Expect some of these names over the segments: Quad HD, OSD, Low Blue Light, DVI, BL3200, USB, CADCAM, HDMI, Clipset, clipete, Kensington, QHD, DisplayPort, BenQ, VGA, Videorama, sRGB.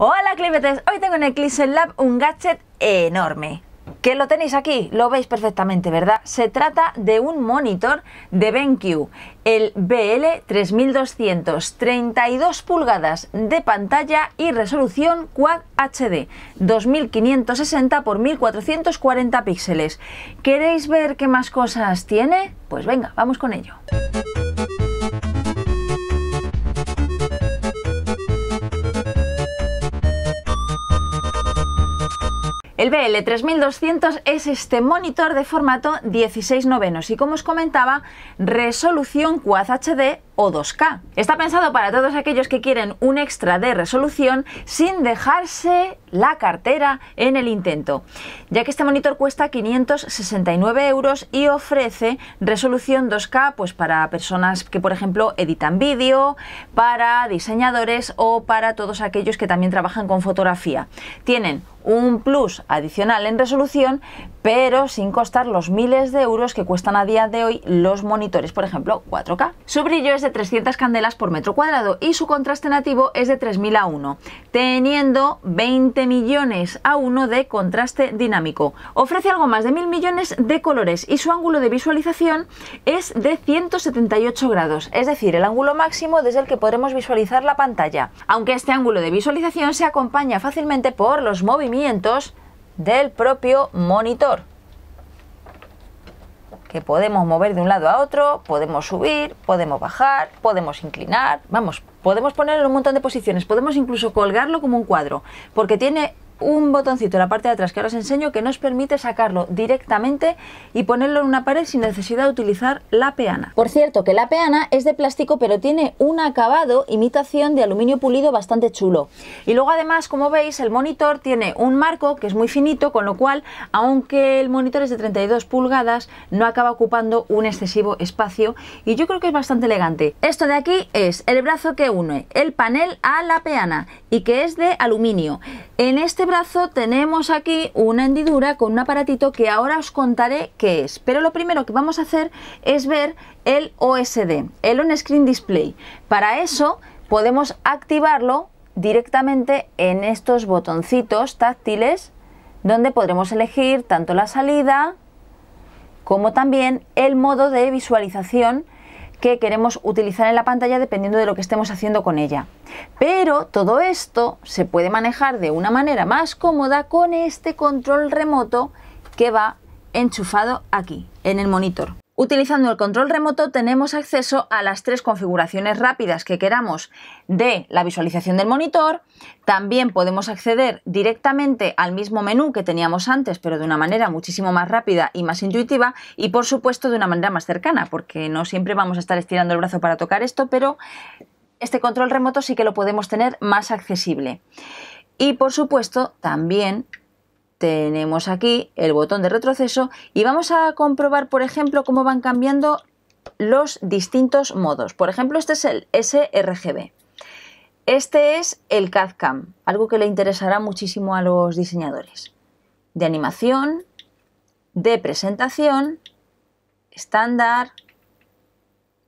Hola Clipetes, hoy tengo en el Clipset Lab un gadget enorme. Que lo tenéis aquí, lo veis perfectamente, ¿verdad? Se trata de un monitor de BenQ, el BL3200, 32 pulgadas de pantalla y resolución Quad HD, 2560 x 1440 píxeles. ¿Queréis ver qué más cosas tiene? Pues venga, vamos con ello. El BL3200 es este monitor de formato 16 novenos y, como os comentaba, resolución Quad HD o 2K. Está pensado para todos aquellos que quieren un extra de resolución sin dejarse la cartera en el intento, ya que este monitor cuesta 569 € y ofrece resolución 2K pues para personas que, por ejemplo, editan vídeo, para diseñadores o para todos aquellos que también trabajan con fotografía. Tienen un plus adicional en resolución, pero sin costar los miles de euros que cuestan a día de hoy los monitores, por ejemplo, 4K. Su brillo es de 300 candelas por metro cuadrado y su contraste nativo es de 3000:1, teniendo 20 millones a 1 de contraste dinámico. Ofrece algo más de 1000 millones de colores y su ángulo de visualización es de 178 grados, es decir, el ángulo máximo desde el que podremos visualizar la pantalla, aunque este ángulo de visualización se acompaña fácilmente por los movimientos del propio monitor, que podemos mover de un lado a otro, podemos subir, podemos bajar, podemos inclinar, vamos, podemos ponerlo en un montón de posiciones, podemos incluso colgarlo como un cuadro, porque tiene un botoncito en la parte de atrás que ahora os enseño que nos permite sacarlo directamente y ponerlo en una pared sin necesidad de utilizar la peana. Por cierto, que la peana es de plástico, pero tiene un acabado imitación de aluminio pulido bastante chulo. Y luego, además, como veis, el monitor tiene un marco que es muy finito, con lo cual, aunque el monitor es de 32 pulgadas, no acaba ocupando un excesivo espacio y yo creo que es bastante elegante. Esto de aquí es el brazo que une el panel a la peana y que es de aluminio. En este brazo tenemos aquí una hendidura con un aparatito que ahora os contaré qué es, pero lo primero que vamos a hacer es ver el OSD, el On Screen Display. Para eso podemos activarlo directamente en estos botoncitos táctiles, donde podremos elegir tanto la salida como también el modo de visualización que queremos utilizar en la pantalla dependiendo de lo que estemos haciendo con ella. Pero todo esto se puede manejar de una manera más cómoda con este control remoto que va enchufado aquí en el monitor. Utilizando el control remoto tenemos acceso a las tres configuraciones rápidas que queramos de la visualización del monitor. También podemos acceder directamente al mismo menú que teníamos antes, pero de una manera muchísimo más rápida y más intuitiva, y por supuesto de una manera más cercana, porque no siempre vamos a estar estirando el brazo para tocar esto, pero este control remoto sí que lo podemos tener más accesible. Y por supuesto también tenemos aquí el botón de retroceso y vamos a comprobar, por ejemplo, cómo van cambiando los distintos modos. Por ejemplo, este es el sRGB. Este es el CADCAM, algo que le interesará muchísimo a los diseñadores. De animación, de presentación, estándar,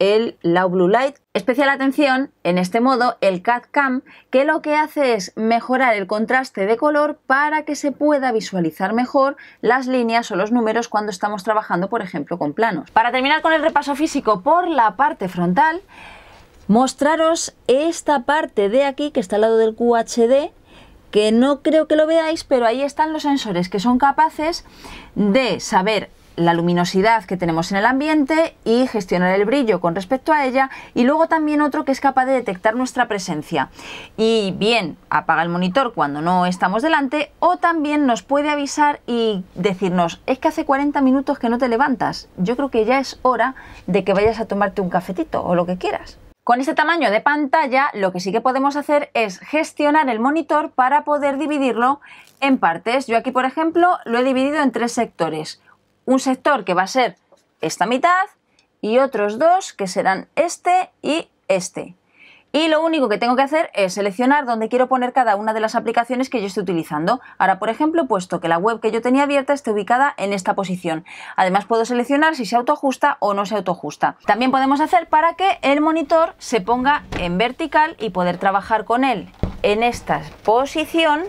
el Low Blue Light. Especial atención en este modo, el CADCAM, que lo que hace es mejorar el contraste de color para que se pueda visualizar mejor las líneas o los números cuando estamos trabajando, por ejemplo, con planos. Para terminar con el repaso físico por la parte frontal, mostraros esta parte de aquí que está al lado del QHD, que no creo que lo veáis, pero ahí están los sensores que son capaces de saber la luminosidad que tenemos en el ambiente y gestionar el brillo con respecto a ella, y luego también otro que es capaz de detectar nuestra presencia y bien apaga el monitor cuando no estamos delante, o también nos puede avisar y decirnos: es que hace 40 minutos que no te levantas, yo creo que ya es hora de que vayas a tomarte un cafetito o lo que quieras. Con este tamaño de pantalla, lo que sí que podemos hacer es gestionar el monitor para poder dividirlo en partes. Yo aquí, por ejemplo, lo he dividido en tres sectores. Un sector que va a ser esta mitad y otros dos que serán este y este. Y lo único que tengo que hacer es seleccionar dónde quiero poner cada una de las aplicaciones que yo estoy utilizando. Ahora, por ejemplo, puesto que la web que yo tenía abierta está ubicada en esta posición. Además, puedo seleccionar si se autoajusta o no se autoajusta. También podemos hacer para que el monitor se ponga en vertical y poder trabajar con él en esta posición,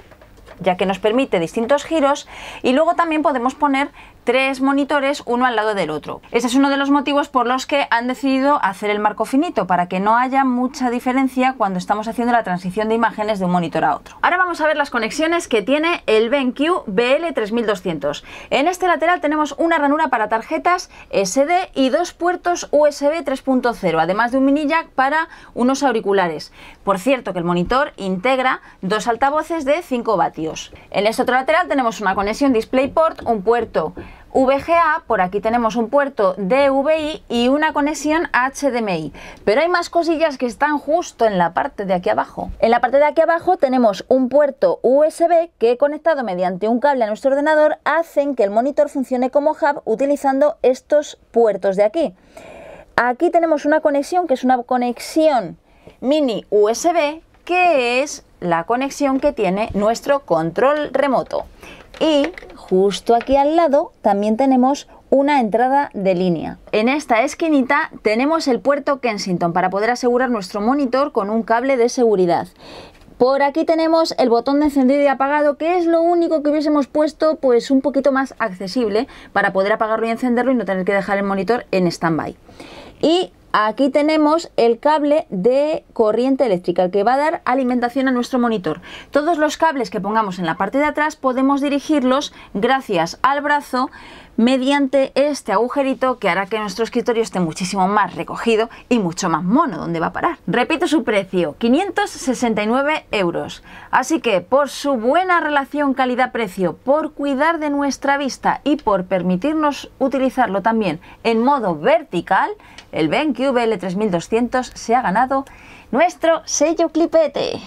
ya que nos permite distintos giros. Y luego también podemos poner tres monitores uno al lado del otro. Ese es uno de los motivos por los que han decidido hacer el marco finito, para que no haya mucha diferencia cuando estamos haciendo la transición de imágenes de un monitor a otro. Ahora vamos a ver las conexiones que tiene el BenQ BL3200. En este lateral tenemos una ranura para tarjetas SD y dos puertos USB 3.0, además de un mini jack para unos auriculares. Por cierto, que el monitor integra dos altavoces de 5 vatios. En este otro lateral tenemos una conexión DisplayPort, un puerto VGA, por aquí tenemos un puerto DVI y una conexión HDMI. Pero hay más cosillas que están justo en la parte de aquí abajo. En la parte de aquí abajo tenemos un puerto USB que, conectado mediante un cable a nuestro ordenador, hacen que el monitor funcione como hub utilizando estos puertos de aquí. Aquí tenemos una conexión que es una conexión mini USB, que es la conexión que tiene nuestro control remoto. Y justo aquí al lado también tenemos una entrada de línea. En esta esquinita tenemos el puerto Kensington para poder asegurar nuestro monitor con un cable de seguridad. Por aquí tenemos el botón de encendido y apagado, que es lo único que hubiésemos puesto pues un poquito más accesible para poder apagarlo y encenderlo y no tener que dejar el monitor en stand-by. Y aquí tenemos el cable de corriente eléctrica, el que va a dar alimentación a nuestro monitor. Todos los cables que pongamos en la parte de atrás podemos dirigirlos gracias al brazo mediante este agujerito, que hará que nuestro escritorio esté muchísimo más recogido y mucho más mono donde va a parar. Repito su precio, 569 euros. Así que por su buena relación calidad-precio, por cuidar de nuestra vista y por permitirnos utilizarlo también en modo vertical, el BenQ BL3200 se ha ganado nuestro sello clipete.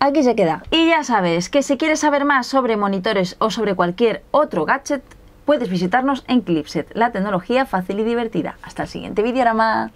Aquí se queda. Y ya sabes que si quieres saber más sobre monitores o sobre cualquier otro gadget, puedes visitarnos en Clipset, la tecnología fácil y divertida. Hasta el siguiente Videorama.